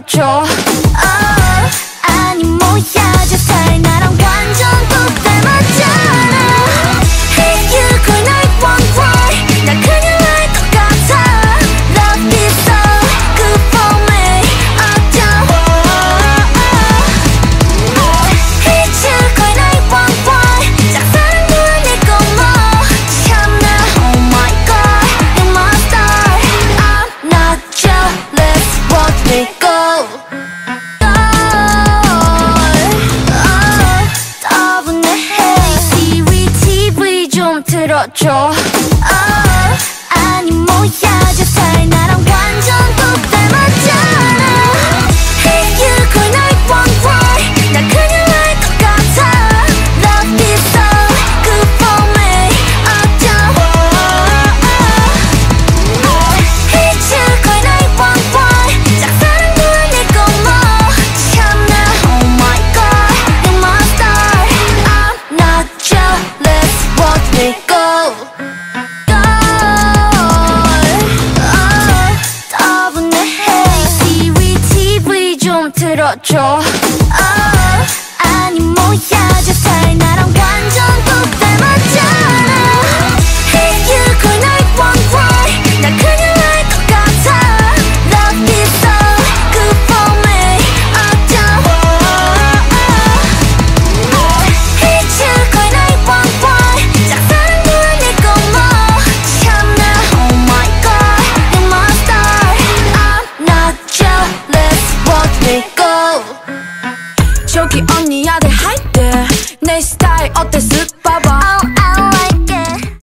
들어줘. 아니 뭐야 제발 나랑 완전 꼭 닮았잖아. Hey you cry night one cry 나 그냥 알 것 같아. Love is so good for me 어쩌고. Hey you cry night one cry 짝사랑도 아니고 뭐 참나. Oh my god you're my star I'm not jealous what we go. 들어줘. 아니 뭐야 제발 나랑 완전 꼭 닮았잖아. Hey you cry night one cry 나 그냥 알 것 같아. Love is so good for me 어쩌고. Hey you cry night one cry 짝사랑도 아니고 뭐 참나. Oh my god you're my star I'm not jealous what we go. 들어줘. 아니 뭐야 제발 나랑 완전 꼭 닮았잖아. Hey you cry night one cry 나 그냥 알 것 같아. Love is so good for me 어쩌고. Hey you cry night one cry 짝사랑도 아니고 뭐 참나. Oh my god you're my star I'm not jealous what we go. 저기 언니야 내 high there 내 스타일 어땠어?